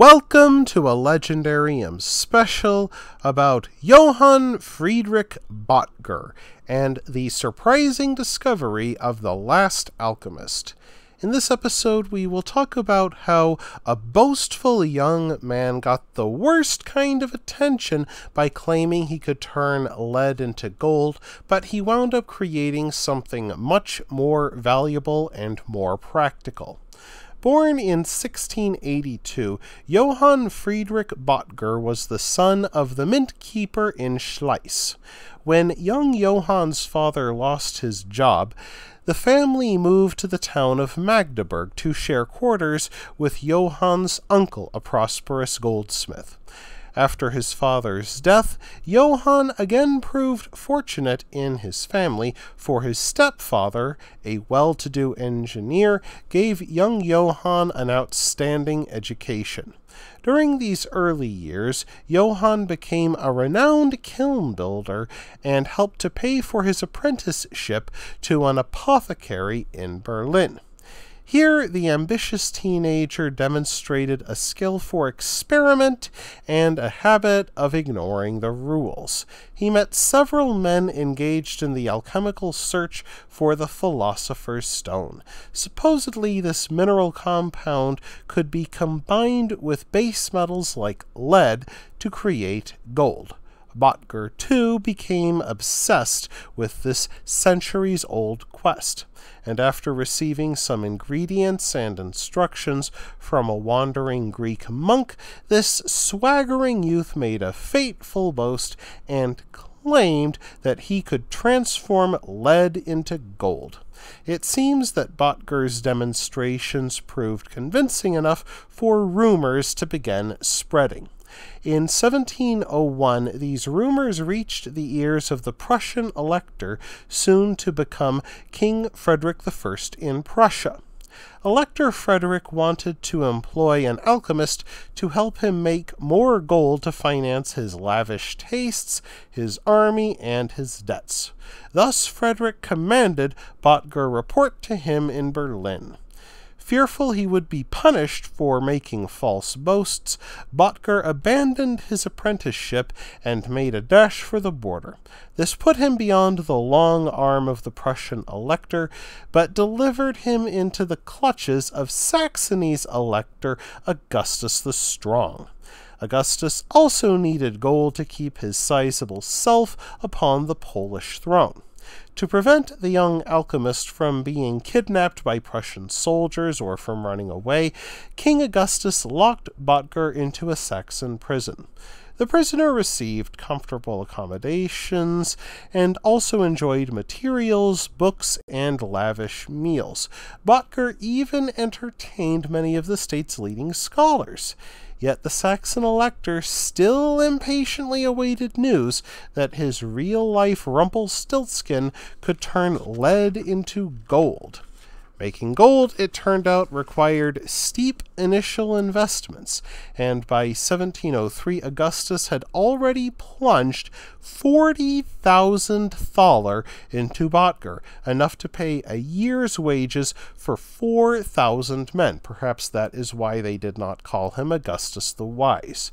Welcome to a legendary and special about Johann Friedrich Böttger and the surprising discovery of the last alchemist. In this episode, we will talk about how a boastful young man got the worst kind of attention by claiming he could turn lead into gold, but he wound up creating something much more valuable and more practical. Born in 1682, Johann Friedrich Böttger was the son of the mint keeper in Schleiz. When young Johann's father lost his job, the family moved to the town of Magdeburg to share quarters with Johann's uncle, a prosperous goldsmith. After his father's death, Johann again proved fortunate in his family, for his stepfather, a well-to-do engineer, gave young Johann an outstanding education. During these early years, Johann became a renowned kiln builder and helped to pay for his apprenticeship to an apothecary in Berlin. Here, the ambitious teenager demonstrated a skill for experiment and a habit of ignoring the rules. He met several men engaged in the alchemical search for the philosopher's stone. Supposedly, this mineral compound could be combined with base metals like lead to create gold. Böttger, too, became obsessed with this centuries-old quest, and after receiving some ingredients and instructions from a wandering Greek monk, this swaggering youth made a fateful boast and claimed that he could transform lead into gold. It seems that Böttger's demonstrations proved convincing enough for rumors to begin spreading. In 1701, these rumors reached the ears of the Prussian Elector, soon to become King Frederick I in Prussia. Elector Frederick wanted to employ an alchemist to help him make more gold to finance his lavish tastes, his army, and his debts. Thus Frederick commanded Böttger report to him in Berlin. Fearful he would be punished for making false boasts, Böttger abandoned his apprenticeship and made a dash for the border. This put him beyond the long arm of the Prussian Elector, but delivered him into the clutches of Saxony's Elector, Augustus the Strong. Augustus also needed gold to keep his sizable self upon the Polish throne. To prevent the young alchemist from being kidnapped by Prussian soldiers or from running away, King Augustus locked Böttger into a Saxon prison. The prisoner received comfortable accommodations and also enjoyed materials, books, and lavish meals. Böttger even entertained many of the state's leading scholars. Yet the Saxon Elector still impatiently awaited news that his real-life Rumpelstiltskin could turn lead into gold. Making gold, it turned out, required steep initial investments, and by 1703 Augustus had already plunged 40,000 thaler into Böttger, enough to pay a year's wages for 4,000 men. Perhaps that is why they did not call him Augustus the Wise.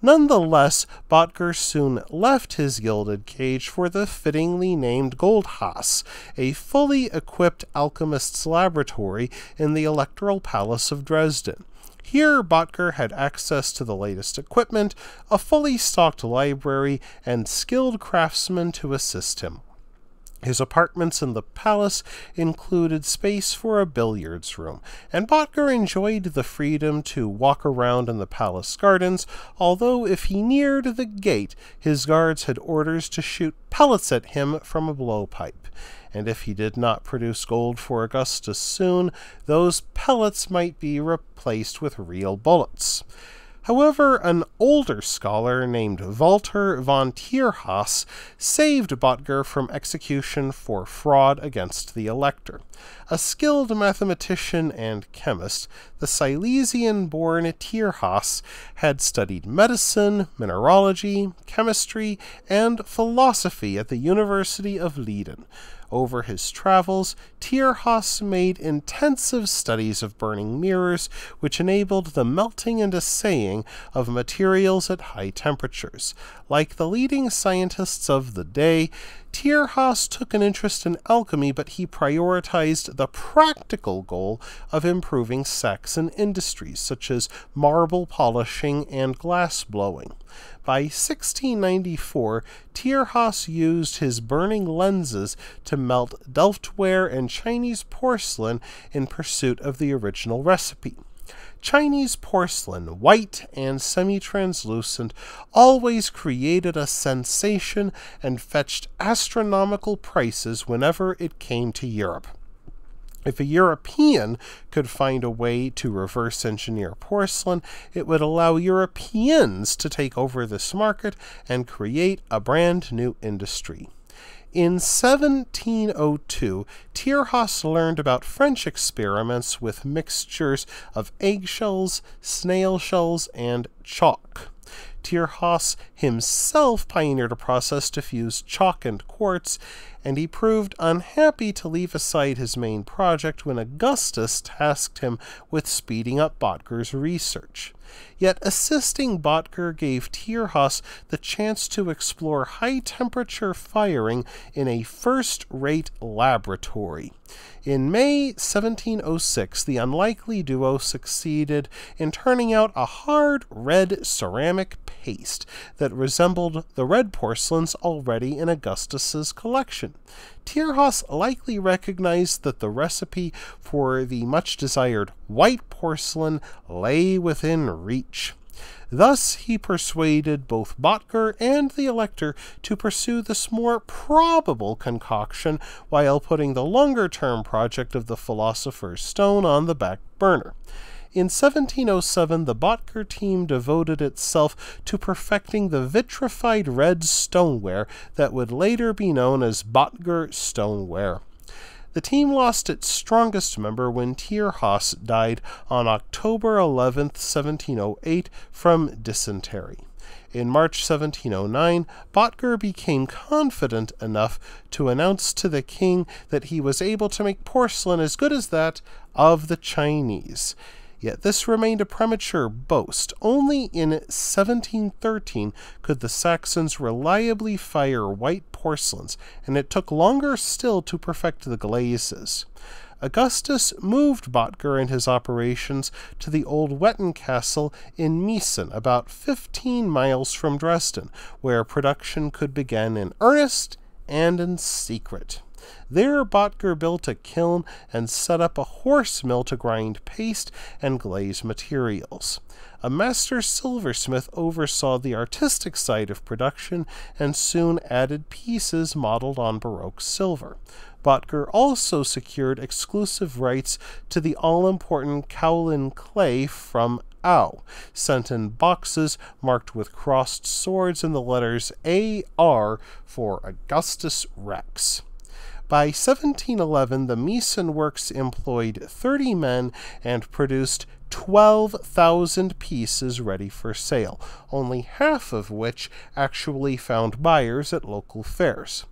Nonetheless, Böttger soon left his gilded cage for the fittingly named Goldhaus, a fully equipped alchemist's laboratory in the Electoral Palace of Dresden. Here, Böttger had access to the latest equipment, a fully stocked library, and skilled craftsmen to assist him. His apartments in the palace included space for a billiards room, and Böttger enjoyed the freedom to walk around in the palace gardens, although if he neared the gate, his guards had orders to shoot pellets at him from a blowpipe. And if he did not produce gold for Augustus soon, those pellets might be replaced with real bullets. However, an older scholar named Walther von Tschirnhaus saved Böttger from execution for fraud against the Elector. A skilled mathematician and chemist, the Silesian-born Tschirnhaus had studied medicine, mineralogy, chemistry, and philosophy at the University of Leiden. Over his travels, Tschirnhaus made intensive studies of burning mirrors, which enabled the melting and assaying of materials at high temperatures. Like the leading scientists of the day, Tschirnhaus took an interest in alchemy, but he prioritized the practical goal of improving Saxon industries, such as marble polishing and glass blowing. By 1694, Tschirnhaus used his burning lenses to melt Delftware and Chinese porcelain in pursuit of the original recipe. Chinese porcelain, white and semi-translucent, always created a sensation and fetched astronomical prices whenever it came to Europe. If a European could find a way to reverse engineer porcelain, it would allow Europeans to take over this market and create a brand new industry. In 1702, Tschirnhaus learned about French experiments with mixtures of eggshells, snail shells, and chalk. Tschirnhaus himself pioneered a process to fuse chalk and quartz, and he proved unhappy to leave aside his main project when Augustus tasked him with speeding up Böttger's research. Yet assisting Böttger gave Tschirnhaus the chance to explore high-temperature firing in a first-rate laboratory. In May 1706, the unlikely duo succeeded in turning out a hard red ceramic paste that resembled the red porcelains already in Augustus's collection. Tschirnhaus likely recognized that the recipe for the much-desired white porcelain lay within reach. Thus he persuaded both Böttger and the Elector to pursue this more probable concoction while putting the longer-term project of the Philosopher's Stone on the back burner. In 1707, the Böttger team devoted itself to perfecting the vitrified red stoneware that would later be known as Böttger stoneware. The team lost its strongest member when Tschirnhaus died on October 11, 1708, from dysentery. In March 1709, Böttger became confident enough to announce to the king that he was able to make porcelain as good as that of the Chinese. Yet this remained a premature boast. Only in 1713 could the Saxons reliably fire white porcelains, and it took longer still to perfect the glazes. Augustus moved Böttger and his operations to the old Wettin Castle in Meissen, about 15 miles from Dresden, where production could begin in earnest and in secret. There, Böttger built a kiln and set up a horse mill to grind paste and glaze materials. A master silversmith oversaw the artistic side of production and soon added pieces modeled on Baroque silver. Böttger also secured exclusive rights to the all-important kaolin clay from Au, sent in boxes marked with crossed swords and the letters AR for Augustus Rex. By 1711, the Meissen Works employed 30 men and produced 12,000 pieces ready for sale, only half of which actually found buyers at local fairs.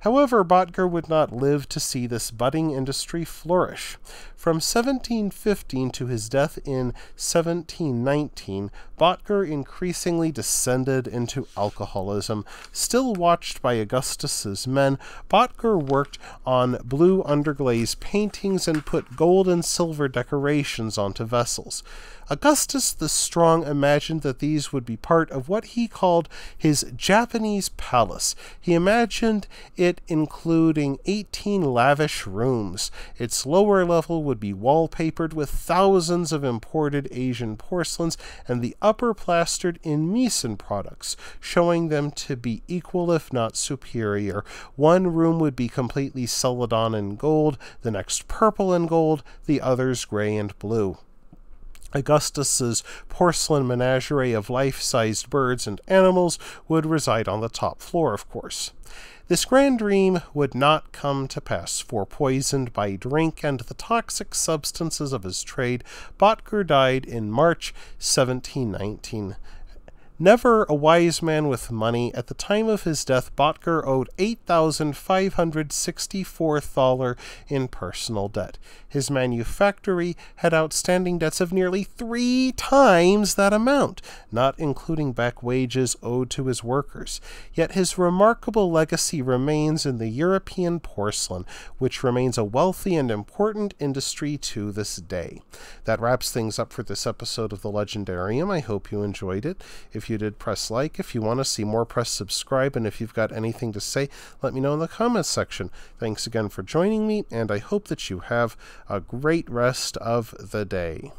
However, Böttger would not live to see this budding industry flourish. From 1715 to his death in 1719, Böttger increasingly descended into alcoholism. Still watched by Augustus's men, Böttger worked on blue underglaze paintings and put gold and silver decorations onto vessels. Augustus the Strong imagined that these would be part of what he called his Japanese palace. He imagined it including 18 lavish rooms. Its lower level would be wallpapered with thousands of imported Asian porcelains and the upper plastered in Meissen products, showing them to be equal if not superior. One room would be completely celadon and gold, the next purple and gold, the others gray and blue. Augustus's porcelain menagerie of life-sized birds and animals would reside on the top floor, of course. This grand dream would not come to pass, for poisoned by drink and the toxic substances of his trade, Böttger died in March 1719. Never a wise man with money, at the time of his death Böttger owed 8,564 thaler in personal debt. His manufactory had outstanding debts of nearly 3 times that amount, not including back wages owed to his workers. Yet his remarkable legacy remains in the European porcelain, which remains a wealthy and important industry to this day. That wraps things up for this episode of The Legendarium. I hope you enjoyed it. If you did, press like. If you want to see more, press subscribe, and if you've got anything to say, let me know in the comments section. Thanks again for joining me, and I hope that you have a great rest of the day.